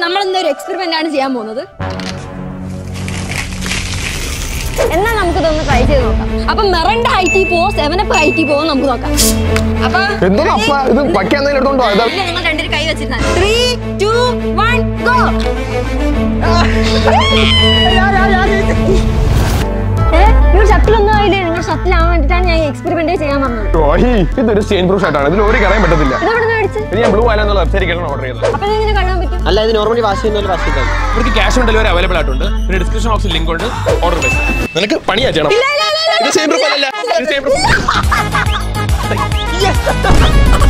നമ്മൾ ഇന്നൊരു എക്സ്പെരിമെന്റ് ആണ് ചെയ്യാൻ പോകുന്നത്. എന്നാൽ നമുക്ക് ഇതൊന്ന് ട്രൈ ചെയ്ത് നോക്കാം. അപ്പോൾ മെറണ്ട ഹൈറ്റി പോവോ 7അപ്പ് ഹൈറ്റി പോവോ നമുക്ക് നോക്കാം. അപ്പോൾ എന്താണ് അപ്പ ഇത് ബാക്കി എന്തെങ്കിലും എടുത്തോണ്ടോ? ഇല്ല, നിങ്ങൾ രണ്ടേര് കൈ വെച്ചിരുന്നാ. 3 2 1 ഗോ. നിങ്ങൾ ഷട്ടിലൊന്നും ആയില്ലേ? നിങ്ങൾ ഷട്ടിലാവാൻ വേണ്ടിയിട്ടാണ് ഞാൻ എക്സ്പെരിമെന്റ് ചെയ്യാൻ വന്നത്. ഓഹി, ഇതൊരു സ്റ്റെയിൻ പ്രൂഫ് ഷട്ടാണ്. ഇതിൽ ഒരു കറയാൻ പറ്റത്തില്ല. ഇതെവിടുന്ന് മേടിച്ചേ? ഇത് ഞാൻ ബ്ലൂ ഐലൻഡ് എന്നുള്ള വെബ്സൈറ്റിലാണ് ഓർഡർ ചെയ്തത്. അപ്പോൾ ഇതിങ്ങനെ കാണാൻ പറ്റും. അല്ല, ഇത് നോർമലി വാഷ് ചെയ്യുന്ന പോലെ വാഷ് ചെയ്യാം. ഇവർക്ക് ക്യാഷ് ഓൺ ഡെലിവറി അവൈലബിൾ ആയിട്ടുണ്ട്. പിന്നെ ഡിസ്ക്രിപ്ഷൻ ബോക്സിൽ ലിങ്ക് ഉണ്ട്. ഓർഡർ ചെയ്യ്. നിനക്ക് പണി ആചണം. ഇത് സ്റ്റെയിൻ പ്രൂഫ് അല്ല. ഇത് സ്റ്റെയിൻ പ്രൂഫ്.